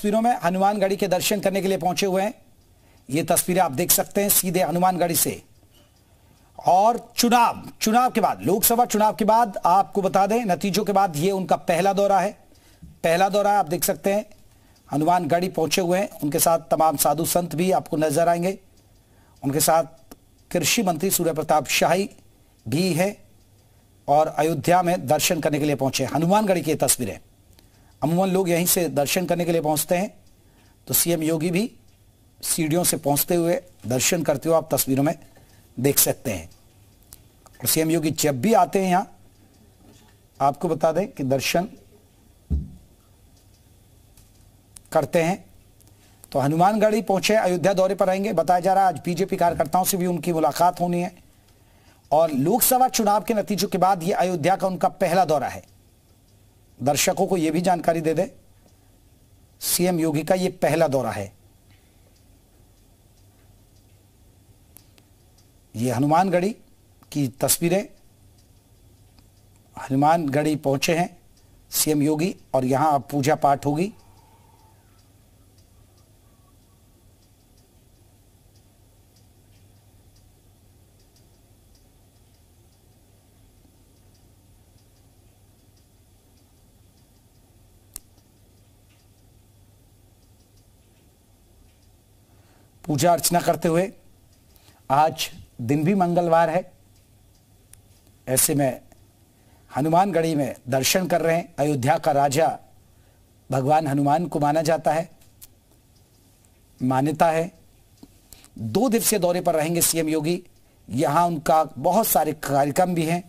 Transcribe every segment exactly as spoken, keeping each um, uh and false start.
तस्वीरों में हनुमानगढ़ी के दर्शन करने के लिए पहुंचे हुए हैं। ये तस्वीरें आप देख सकते हैं सीधे हनुमानगढ़ी से। और चुनाव चुनाव के बाद, लोकसभा चुनाव के बाद, आपको बता दें नतीजों के बाद ये उनका पहला दौरा है। पहला दौरा आप देख सकते हैं, हनुमानगढ़ी पहुंचे हुए हैं। उनके साथ तमाम साधु संत भी आपको नजर आएंगे। उनके साथ कृषि मंत्री सूर्य प्रताप शाही भी है और अयोध्या में दर्शन करने के लिए पहुंचे। हनुमानगढ़ी की तस्वीरें, अमूमन लोग यहीं से दर्शन करने के लिए पहुंचते हैं, तो सीएम योगी भी सीढ़ियों से पहुंचते हुए दर्शन करते हुए आप तस्वीरों में देख सकते हैं। और सीएम योगी जब भी आते हैं यहाँ, आपको बता दें कि दर्शन करते हैं। तो हनुमानगढ़ी पहुंचे, अयोध्या दौरे पर आएंगे। बताया जा रहा है आज बीजेपी कार्यकर्ताओं से भी उनकी मुलाकात होनी है। और लोकसभा चुनाव के नतीजों के बाद ये अयोध्या का उनका पहला दौरा है। दर्शकों को यह भी जानकारी दे दें, सीएम योगी का यह पहला दौरा है। ये हनुमानगढ़ी की तस्वीरें, हनुमानगढ़ी पहुंचे हैं सीएम योगी और यहां पूजा पाठ होगी। पूजा अर्चना करते हुए, आज दिन भी मंगलवार है, ऐसे में हनुमानगढ़ी में दर्शन कर रहे हैं। अयोध्या का राजा भगवान हनुमान को माना जाता है, मान्यता है। दो दिवसीय दौरे पर रहेंगे सीएम योगी। यहां उनका बहुत सारे कार्यक्रम भी हैं,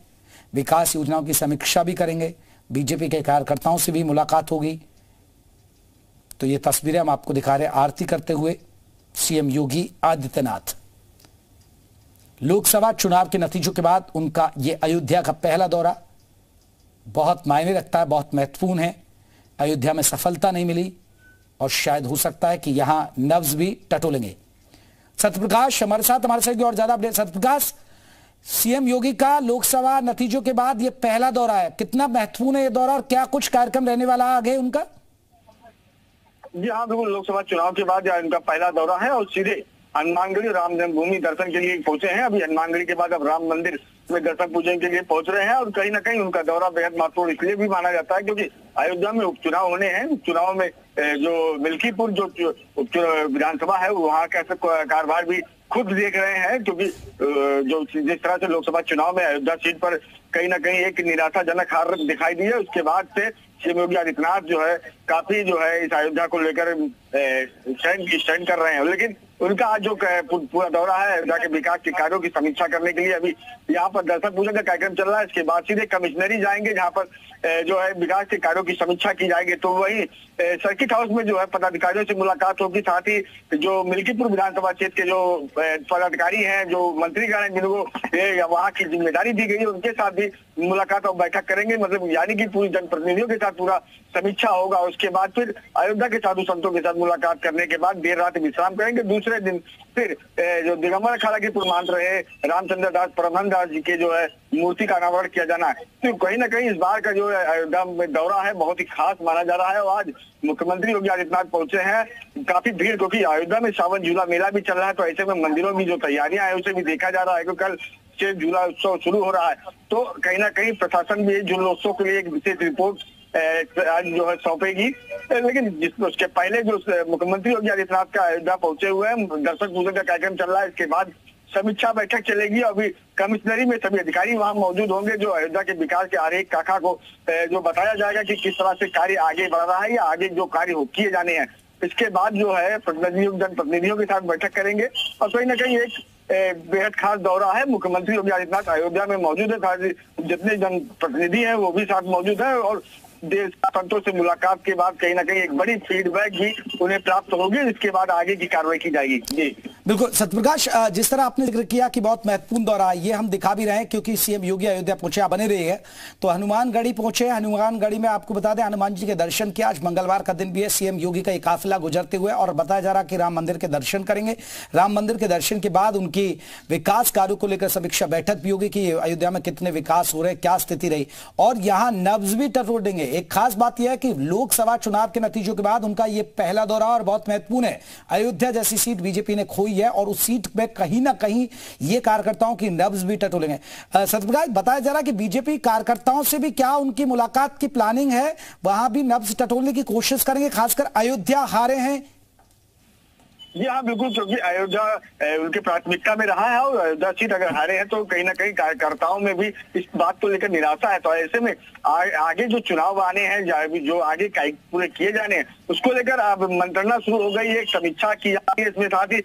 विकास योजनाओं की समीक्षा भी करेंगे, बीजेपी के कार्यकर्ताओं से भी मुलाकात होगी। तो ये तस्वीरें हम आपको दिखा रहे हैं, आरती करते हुए सीएम योगी आदित्यनाथ। लोकसभा चुनाव के नतीजों के बाद उनका ये अयोध्या का पहला दौरा बहुत मायने रखता है, बहुत महत्वपूर्ण है। अयोध्या में सफलता नहीं मिली और शायद हो सकता है कि यहां नब्ज भी टटोलेंगे। सत्यप्रकाश हमारे साथ हमारे साथ और ज्यादा अपडेट। सत्यप्रकाश, सीएम योगी का लोकसभा नतीजों के बाद यह पहला दौरा है, कितना महत्वपूर्ण है यह दौरा और क्या कुछ कार्यक्रम रहने वाला आगे उनका? जी हाँ, बिल्कुल। लोकसभा चुनाव के बाद इनका पहला दौरा है और सीधे हनुमानगढ़ी राम जन्मभूमि दर्शन के लिए पहुंचे हैं। अभी हनुमानगढ़ी के बाद अब राम मंदिर में दर्शन पूजन के लिए पहुंच रहे हैं। और कहीं ना कहीं उनका दौरा बेहद महत्वपूर्ण इसलिए भी माना जाता है क्योंकि अयोध्या में उपचुनाव होने हैं। उपचुनाव में जो मिलकीपुर जो विधानसभा है वहाँ कैसे कार्यभार भी खुद देख रहे हैं, क्योंकि जो जिस तरह से लोकसभा चुनाव में अयोध्या सीट पर कहीं ना कहीं एक निराशाजनक हार दिखाई दी है, उसके बाद से श्री योगी आदित्यनाथ जो है काफी जो है इस अयोध्या को लेकर स्टैंड कर रहे हैं। लेकिन उनका आज जो पूरा दौरा है अयोध्या के विकास के कार्यों की समीक्षा करने के लिए अभी यहाँ पर दर्शक पूजन का कार्यक्रम चल रहा है। इसके बाद सीधे कमिश्नरी जाएंगे जहाँ पर जो है विकास के कार्यों की समीक्षा की जाएगी। तो वही सर्किट हाउस में जो है पदाधिकारियों से मुलाकात होगी। साथ ही जो मिलकीपुर विधानसभा क्षेत्र के जो पदाधिकारी हैं, जो मंत्रीगण हैं जिनको वहाँ की जिम्मेदारी दी गई है, उनके साथ भी मुलाकात और बैठक करेंगे। मतलब यानी कि पूरी जनप्रतिनिधियों के साथ पूरा समीक्षा होगा। उसके बाद फिर अयोध्या के साधु संतों के साथ मुलाकात करने के बाद देर रात विश्राम करेंगे। दूसरे दिन फिर जो दिगंबर अखाड़ा के प्रमाण रहे रामचंद्र दास परमहंस दास जी के जो है मूर्ति का अनावरण किया जाना है। तो कहीं ना कहीं इस बार का जो है अयोध्या में दौरा है बहुत ही खास माना जा रहा है। और आज मुख्यमंत्री योगी आदित्यनाथ पहुंचे हैं, काफी भीड़, क्योंकि अयोध्या में सावन झूला मेला भी चल रहा है। तो ऐसे में मंदिरों में जो तैयारियां है उसे भी देखा जा रहा है, क्योंकि कल से झूला उत्सव शुरू हो रहा है। तो कहीं ना कहीं प्रशासन भी झूलोत्सव के लिए एक विशेष रिपोर्ट आज जो है सौंपेगी। लेकिन जिसमें उसके पहले जो मुख्यमंत्री योगी आदित्यनाथ का अयोध्या पहुंचे हुए हैं, दर्शक पूजन का कार्यक्रम चल रहा है। इसके बाद समीक्षा बैठक चलेगी। अभी कमिश्नरी में सभी अधिकारी वहां मौजूद होंगे, जो अयोध्या के विकास के आरेख काखा को जो बताया जाएगा कि किस तरह से कार्य आगे बढ़ रहा है या आगे जो कार्य हो किए जाने हैं। इसके बाद जो है प्रतिनिधियों जनप्रतिनिधियों के साथ बैठक करेंगे और कहीं ना कहीं एक बेहद खास दौरा है। मुख्यमंत्री योगी आदित्यनाथ अयोध्या में मौजूद है, जितने जनप्रतिनिधि हैं वो भी साथ मौजूद है और देश संतों से मुलाकात के बाद कहीं ना कहीं एक बड़ी फीडबैक भी उन्हें प्राप्त होगी। इसके बाद आगे की कार्रवाई की जाएगी। जी। बिल्कुल सत्यप्रकाश, जिस तरह आपने जिक्र किया कि बहुत महत्वपूर्ण दौरा, ये हम दिखा भी रहे हैं क्योंकि सीएम योगी अयोध्या पहुंचे, बने रही है तो हनुमानगढ़ी पहुंचे। हनुमानगढ़ी में आपको बता दें हनुमान जी के दर्शन किया। आज मंगलवार का दिन भी है, सीएम योगी का ये काफिला गुजरते हुए, और बताया जा रहा कि राम मंदिर के दर्शन करेंगे। राम मंदिर के दर्शन के बाद उनकी विकास कार्यों को लेकर समीक्षा बैठक भी होगी कि अयोध्या में कितने विकास हो रहे, क्या स्थिति रही, और यहाँ नब्ज भी टटोड़ेंगे। एक खास बात यह है कि लोकसभा चुनाव के नतीजों के बाद उनका ये पहला दौरा और बहुत महत्वपूर्ण है। अयोध्या जैसी सीट बीजेपी ने खोई है और उस सीट में कहीं ना कहीं ये कार्यकर्ताओं की नब्ज भी टटोलेंगे। सत्यप्रकाश, बताया जा रहा कि बीजेपी कार्यकर्ताओं से भी क्या उनकी मुलाकात की प्लानिंग है, वहां भी नब्ज टटोलने की कोशिश करेंगे, खासकर अयोध्या हारे हैं। जी हाँ बिल्कुल, क्योंकि अयोध्या उनकी प्राथमिकता में रहा है और अयोध्या सीट अगर हारे हैं तो कहीं ना कहीं कार्यकर्ताओं में भी इस बात को लेकर निराशा है। तो ऐसे में आ, आगे जो चुनाव आने हैं, जो आगे पूरे किए जाने हैं, उसको लेकर अब मंत्रणा शुरू हो गई है, समीक्षा की जा रही है। इसमें साथ ही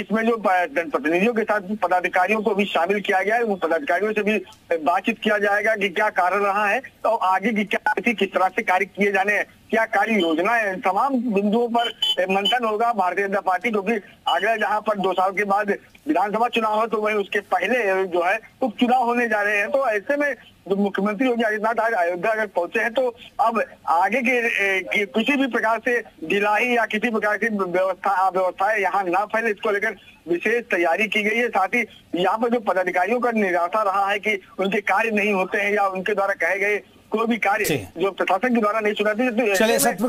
इसमें जो जनप्रतिनिधियों के साथ पदाधिकारियों को भी शामिल किया गया है, उन पदाधिकारियों से भी बातचीत किया जाएगा कि क्या कारण रहा है और तो आगे की क्या स्थिति, किस तरह से कार्य किए जाने हैं, क्या कार्य योजना है, तमाम बिंदुओं पर मंथन होगा। भारतीय जनता पार्टी क्योंकि आगरा जहां पर दो साल के बाद विधानसभा चुनाव है, तो वही उसके पहले जो है उपचुनाव होने जा रहे हैं। तो ऐसे में जो मुख्यमंत्री योगी आदित्यनाथ आज अयोध्या अगर पहुंचे हैं तो अब आगे के किसी भी प्रकार से ढिलाई या किसी प्रकार की व्यवस्था अव्यवस्थाएं यहाँ ना फैले, इसको लेकर विशेष तैयारी की गई है। साथ ही यहाँ पर जो पदाधिकारियों का निराशा रहा है कि उनके कार्य नहीं होते हैं या उनके द्वारा कहे गए कोई भी कार्य जो प्रशासन के द्वारा नहीं सुनाते।